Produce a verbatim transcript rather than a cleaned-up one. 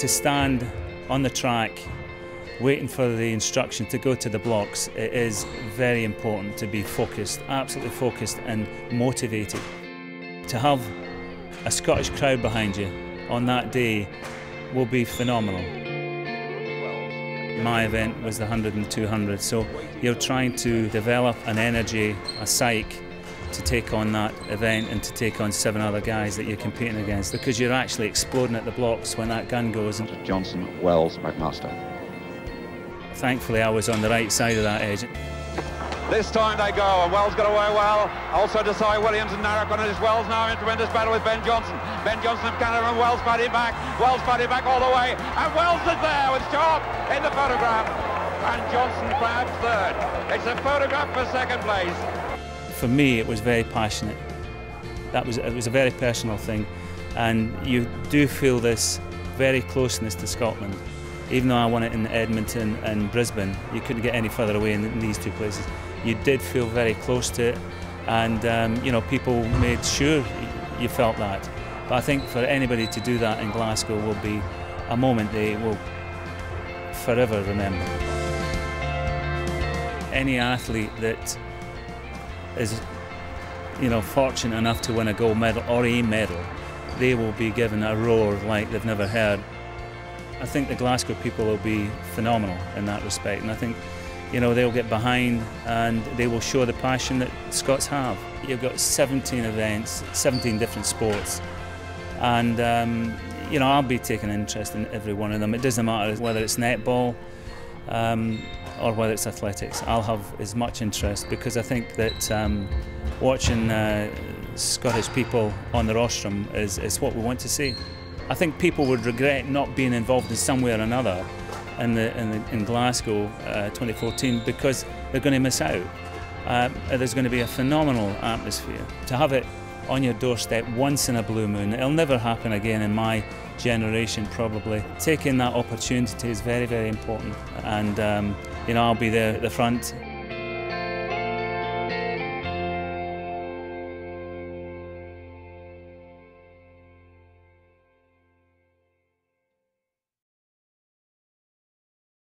to stand on the track waiting for the instruction to go to the blocks, it is very important to be focused, absolutely focused and motivated. To have a Scottish crowd behind you on that day will be phenomenal. My event was the one hundred and two hundred, so you're trying to develop an energy, a psyche, to take on that event and to take on seven other guys that you're competing against, because you're actually exploding at the blocks when that gun goes. Johnson, Wells, McMaster. Thankfully, I was on the right side of that edge. This time they go, and Wells got away well. Also Desai Williams and Narraquin, and it's Wells now in tremendous battle with Ben Johnson. Ben Johnson of Canada, and Wells fighting back. Wells fighting back all the way, and Wells is there with Sharp in the photograph, and Johnson grabs third. It's a photograph for second place. For me, it was very passionate. That was, it was a very personal thing, and you do feel this very closeness to Scotland. Even though I won it in Edmonton and Brisbane, you couldn't get any further away in these two places. You did feel very close to it, and um, you know, people made sure you felt that. But I think for anybody to do that in Glasgow will be a moment they will forever remember. Any athlete that is, you know, fortunate enough to win a gold medal or a medal, they will be given a roar like they've never heard. I think the Glasgow people will be phenomenal in that respect, and I think, you know, they'll get behind and they will show the passion that Scots have. You've got seventeen events, seventeen different sports, and um, you know, I'll be taking interest in every one of them. It doesn't matter whether it's netball, Um, or whether it's athletics, I'll have as much interest, because I think that um, watching uh, Scottish people on the rostrum is, is what we want to see. I think people would regret not being involved in some way or another in, the, in, the, in Glasgow uh, twenty fourteen, because they're going to miss out. Uh, there's going to be a phenomenal atmosphere. To have it on your doorstep once in a blue moon, it'll never happen again in my generation probably. Taking that opportunity is very, very important, and um, you know, I'll be there at the front.